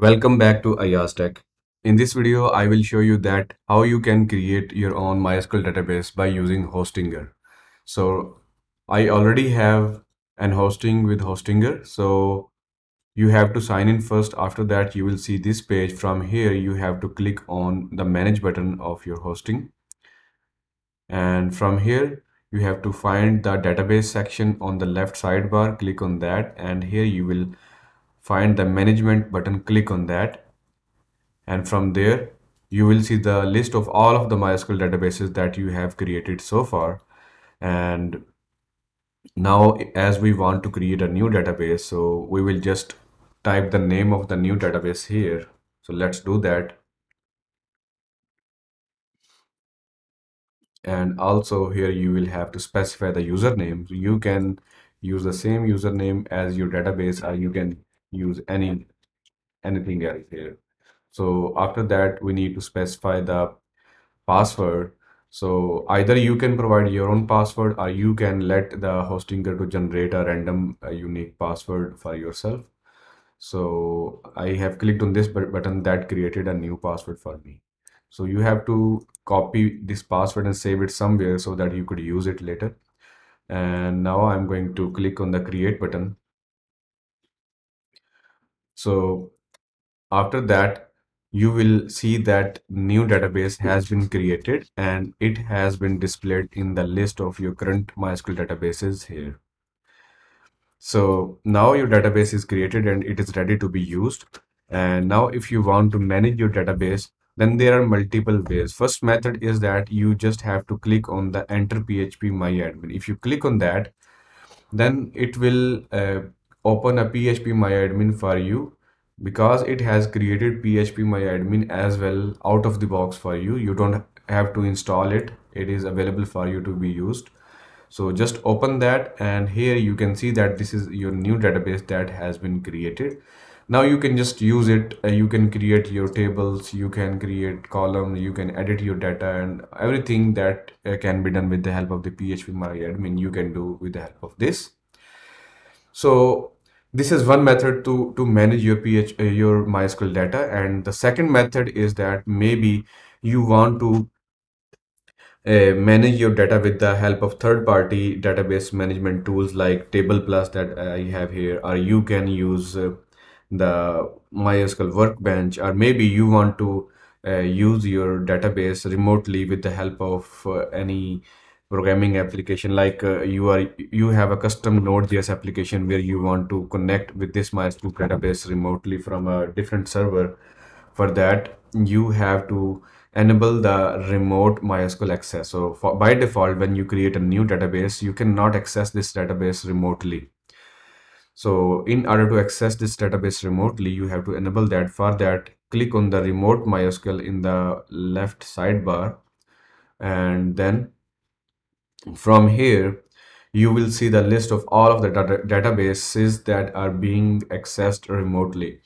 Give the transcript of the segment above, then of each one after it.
Welcome back to IASTech. In this video, I will show you that how you can create your own MySQL database by using Hostinger. So I already have an hosting with Hostinger. So you have to sign in first. After that, you will see this page. From here, you have to click on the manage button of your hosting. And from here, you have to find the database section on the left sidebar. Click on that. And here you will find the management button. Click on that. And from there, you will see the list of all of the MySQL databases that you have created so far. And now, as we want to create a new database, so we will just type the name of the new database here. So let's do that. And also here, you will have to specify the username. So you can use the same username as your database, or you can use anything else here. So after that, we need to specify the password. So either you can provide your own password, or you can let the Hostinger to generate a random unique password for yourself. So I have clicked on this button that created a new password for me. So you have to copy this password and save it somewhere so that you could use it later. And now I'm going to click on the create button. So after that, you will see that new database has been created and it has been displayed in the list of your current MySQL databases here. So now your database is created and it is ready to be used. And now if you want to manage your database, then there are multiple ways. First method is that you just have to click on the enter phpMyAdmin. If you click on that, then it will open a phpMyAdmin for you, because it has created phpMyAdmin as well out of the box for you. You don't have to install it. It is available for you to be used. So just open that, and here you can see that this is your new database that has been created. Now you can just use it. You can create your tables, you can create columns, you can edit your data, and everything that can be done with the help of the phpMyAdmin you can do with the help of this. So this is one method to manage your MySQL data. And the second method is that maybe you want to manage your data with the help of third-party database management tools like TablePlus that I have here, or you can use the MySQL Workbench, or maybe you want to use your database remotely with the help of any programming application, like you have a custom Node.js application where you want to connect with this MySQL database remotely from a different server. For that, you have to enable the remote MySQL access. So by default, when you create a new database, you cannot access this database remotely. So in order to access this database remotely, you have to enable that. For that, click on the remote MySQL in the left sidebar, and then from here, you will see the list of all of the databases that are being accessed remotely.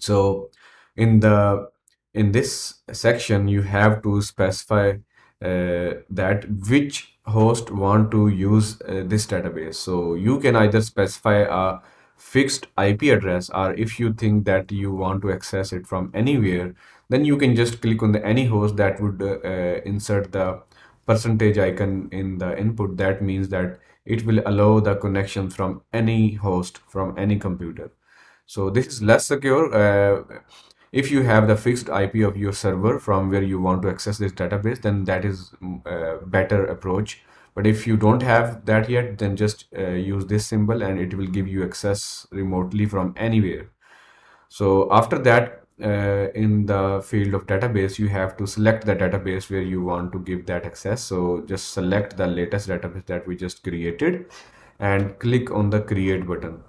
So in this section, you have to specify that which host want to use this database. So you can either specify a fixed IP address, or if you think that you want to access it from anywhere, then you can just click on the any host that would insert the percentage icon in the input. That means that it will allow the connection from any host, from any computer. So this is less secure. If you have the fixed IP of your server from where you want to access this database, then that is a better approach. But if you don't have that yet, then just use this symbol and it will give you access remotely from anywhere. So after that, in the field of database, you have to select the database where you want to give that access. So just select the latest database that we just created and click on the create button.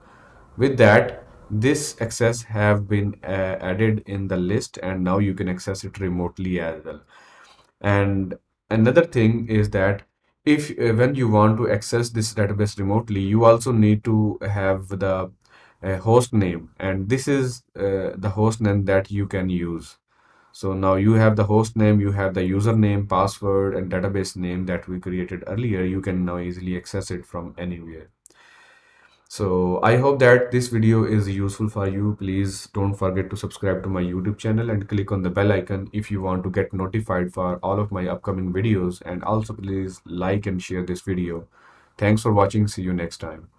With that, this access have been added in the list, and now you can access it remotely as well. And another thing is that if when you want to access this database remotely, you also need to have the host name, and this is the host name that you can use. So now you have the host name, you have the username, password, and database name that we created earlier. You can now easily access it from anywhere. So I hope that this video is useful for you. Please don't forget to subscribe to my YouTube channel and click on the bell icon if you want to get notified for all of my upcoming videos. And also please like and share this video. Thanks for watching. See you next time.